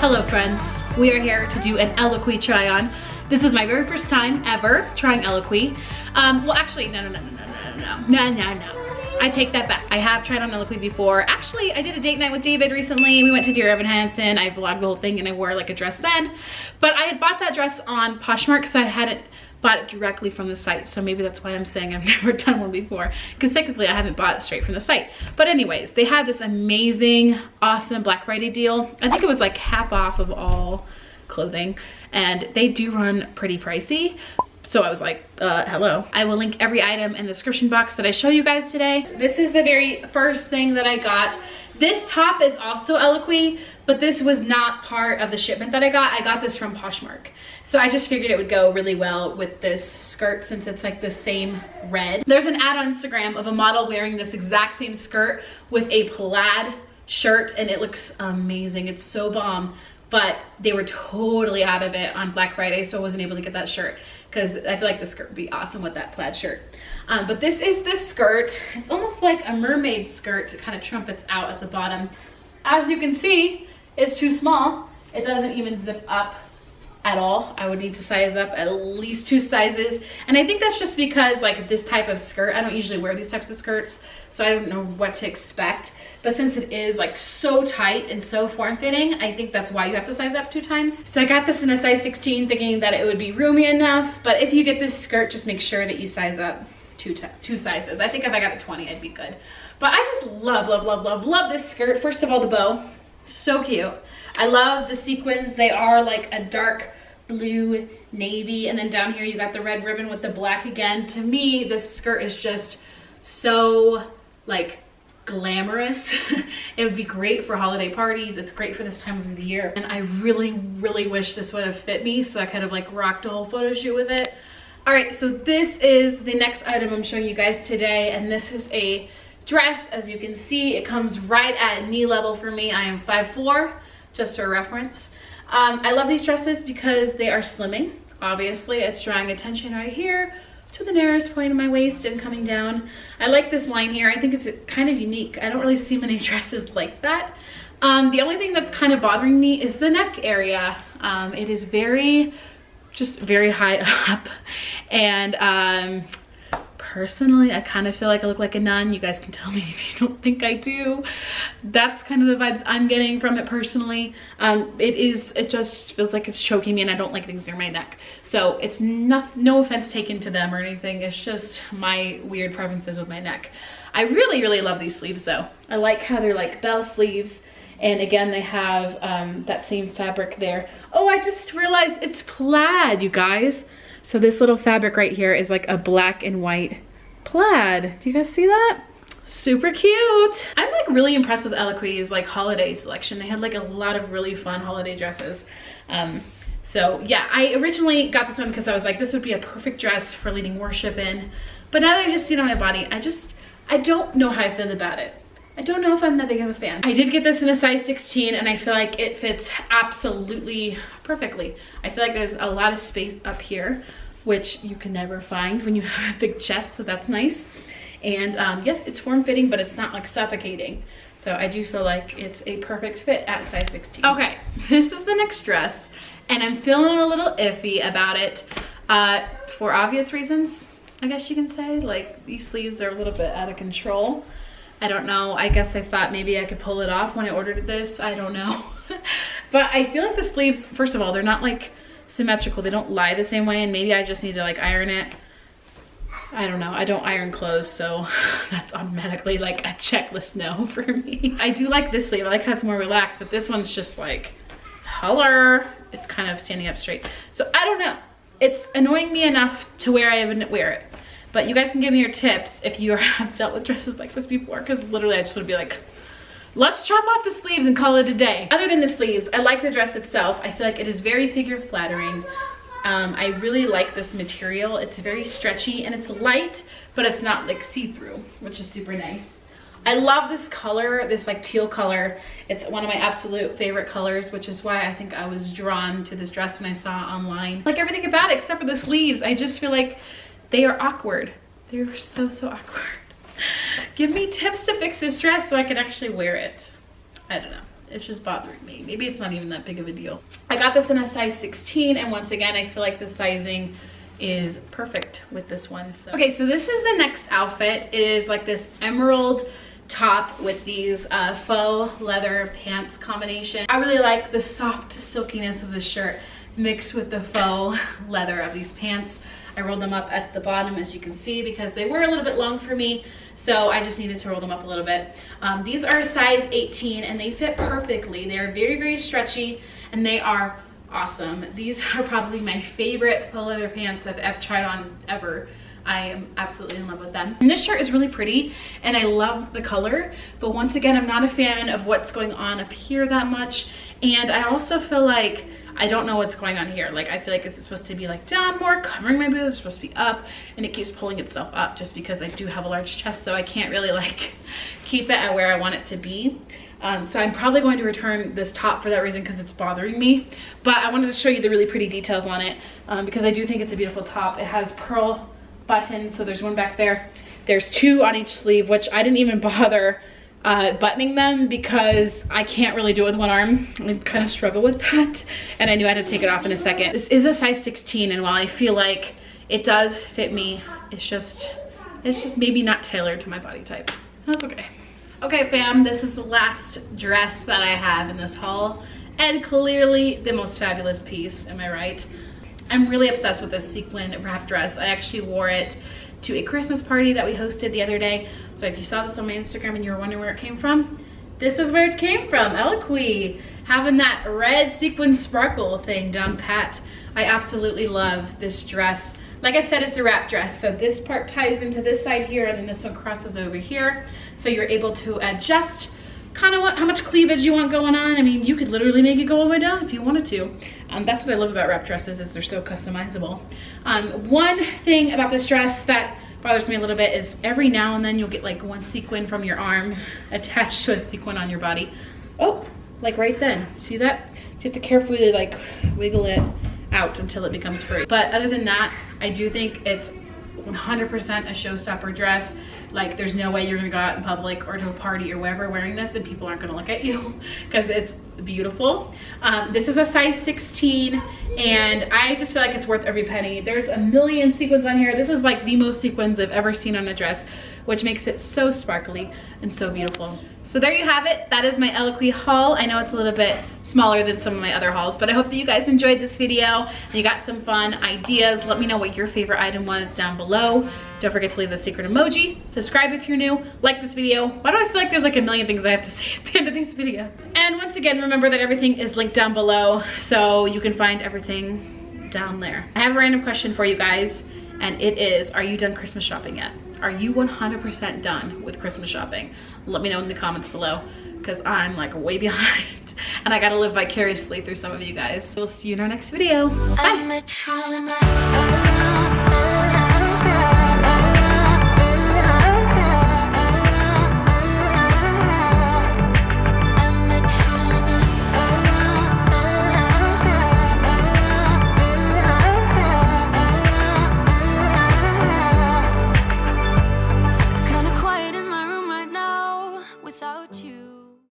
Hello friends, we are here to do an Eloquii try on. This is my very first time ever trying Eloquii. Well actually, no. I take that back. I have tried on Eloquii before. Actually, I did a date night with David recently. We went to Dear Evan Hansen. I vlogged the whole thing and I wore like a dress then. But I had bought that dress on Poshmark, so I hadn't bought it directly from the site. So maybe that's why I'm saying I've never done one before, because technically I haven't bought it straight from the site. But anyways, they had this amazing, awesome Black Friday deal. I think it was like half off of all clothing, and they do run pretty pricey. So I was like, hello. I will link every item in the description box that I show you guys today. This is the very first thing that I got. This top is also Eloquii, but this was not part of the shipment that I got. I got this from Poshmark. So I just figured it would go really well with this skirt since it's like the same red. There's an ad on Instagram of a model wearing this exact same skirt with a plaid shirt, and it looks amazing. It's so bomb. But they were totally out of it on Black Friday, so I wasn't able to get that shirt because I feel like the skirt would be awesome with that plaid shirt. But this is the skirt. It's almost like a mermaid skirt. It kind of trumpets out at the bottom. As you can see, it's too small. It doesn't even zip up at all. I would need to size up at least 2 sizes. And I think that's just because like this type of skirt, I don't usually wear these types of skirts, so I don't know what to expect. But since it is like so tight and so form-fitting, I think that's why you have to size up 2 times. So I got this in a size 16 thinking that it would be roomy enough, but if you get this skirt, just make sure that you size up 2 sizes. I think if I got a 20, I'd be good. But I just love this skirt. First of all, the bow, so cute. I love the sequins. They are like a dark blue navy, and then down here you got the red ribbon with the black again. To me, this skirt is just so like glamorous. It would be great for holiday parties. It's great for this time of the year, and I really wish this would have fit me so I could have like rocked a whole photo shoot with it. All right, so this is the next item I'm showing you guys today, and this is a dress. As you can see, it comes right at knee level for me. I am 5'4", just for reference. I love these dresses because they are slimming. Obviously, it's drawing attention right here to the nearest point of my waist and coming down. I like this line here. I think it's kind of unique. I don't really see many dresses like that. The only thing that's kind of bothering me is the neck area. It is just very high up, and personally, I kind of feel like I look like a nun. You guys can tell me if you don't think I do. That's kind of the vibes I'm getting from it personally. It just feels like it's choking me, and I don't like things near my neck. So it's not, no offense taken to them or anything. It's just my weird preferences with my neck. I really love these sleeves though. I like how they're like bell sleeves. And again, they have that same fabric there. Oh, I just realized it's plaid, you guys. So this little fabric right here is like a black and white plaid. Do you guys see that? Super cute. I'm like really impressed with Eloquii's like holiday selection. They had like a lot of really fun holiday dresses. So yeah, I originally got this one because I was like, this would be a perfect dress for leading worship in. But now that I just see it on my body, I don't know how I feel about it. I don't know if I'm that big of a fan. I did get this in a size 16, and I feel like it fits absolutely perfectly. I feel like there's a lot of space up here, which you can never find when you have a big chest, so that's nice. And yes, it's form-fitting, but it's not like suffocating. So I do feel like it's a perfect fit at size 16. Okay, this is the next dress, and I'm feeling a little iffy about it for obvious reasons, I guess you can say. Like, these sleeves are a little bit out of control. I don't know, I guess I thought maybe I could pull it off when I ordered this, I don't know. But I feel like the sleeves, first of all, they're not like symmetrical, they don't lie the same way, and maybe I just need to like iron it. I don't know, I don't iron clothes, so that's automatically like a checklist no for me. I do like this sleeve, I like how it's more relaxed, but this one's just like, holler, it's kind of standing up straight. So I don't know, it's annoying me enough to where I wouldn't wear it. But you guys can give me your tips if you have dealt with dresses like this before, because literally I just would be like, let's chop off the sleeves and call it a day. Other than the sleeves, I like the dress itself. I feel like it is very figure flattering. I really like this material. It's very stretchy and it's light, but it's not like see-through, which is super nice. I love this color, this like teal color. It's one of my absolute favorite colors, which is why I think I was drawn to this dress when I saw it online. Like everything about it except for the sleeves, I just feel like they are awkward. They're so awkward. Give me tips to fix this dress so I can actually wear it. I don't know. it's just bothering me. Maybe it's not even that big of a deal. I got this in a size 16, and once again, I feel like the sizing is perfect with this one. So. Okay, so this is the next outfit. It is like this emerald top with these faux leather pants combination. I really like the soft silkiness of the shirt mixed with the faux leather of these pants. I rolled them up at the bottom, as you can see, because they were a little bit long for me, so I just needed to roll them up a little bit. These are size 18 and they fit perfectly. They are very, very stretchy and they are awesome. These are probably my favorite faux leather pants I've ever tried on ever. I am absolutely in love with them. And this shirt is really pretty and I love the color, but once again, I'm not a fan of what's going on up here that much. And I also feel like I don't know what's going on here. Like, I feel like it's supposed to be like down more, covering my boobs, it's supposed to be up, and it keeps pulling itself up just because I do have a large chest, so I can't really like keep it at where I want it to be. So I'm probably going to return this top for that reason because it's bothering me. But I wanted to show you the really pretty details on it because I do think it's a beautiful top. It has pearl buttons, so there's one back there. There's two on each sleeve, which I didn't even bother buttoning them because I can't really do it with one arm. I kind of struggle with that, and I knew I had to take it off in a second. This is a size 16, and while I feel like it does fit me, it's just maybe not tailored to my body type. That's okay. Okay, fam, this is the last dress that I have in this haul, and clearly the most fabulous piece, am I right? I'm really obsessed with this sequin wrap dress. I actually wore it to a Christmas party that we hosted the other day. So if you saw this on my Instagram and you were wondering where it came from, this is where it came from, Eloquii. Having that red sequin sparkle thing down pat. I absolutely love this dress. Like I said, it's a wrap dress, so this part ties into this side here and then this one crosses over here. So you're able to adjust kind of how much cleavage you want going on. I mean, you could literally make it go all the way down if you wanted to. That's what I love about wrap dresses, is they're so customizable. One thing about this dress that bothers me a little bit is every now and then you'll get like one sequin from your arm attached to a sequin on your body. Oh, like right then, see that? So you have to carefully like wiggle it out until it becomes free. But other than that, I do think it's 100% a showstopper dress. Like, there's no way you're gonna go out in public or to a party or wherever wearing this and people aren't gonna look at you because it's beautiful. This is a size 16 and I just feel like it's worth every penny. There's a million sequins on here. This is like the most sequins I've ever seen on a dress, which makes it so sparkly and so beautiful. So there you have it. That is my Eloquii haul. I know it's a little bit smaller than some of my other hauls, but I hope that you guys enjoyed this video and you got some fun ideas. Let me know what your favorite item was down below. Don't forget to leave the secret emoji. Subscribe if you're new. Like this video. Why do I feel like there's like a million things I have to say at the end of these videos? And once again, remember that everything is linked down below so you can find everything down there. I have a random question for you guys, and it is, are you done Christmas shopping yet? Are you 100% done with Christmas shopping? Let me know in the comments below because I'm like way behind and I gotta live vicariously through some of you guys. We'll see you in our next video. Bye.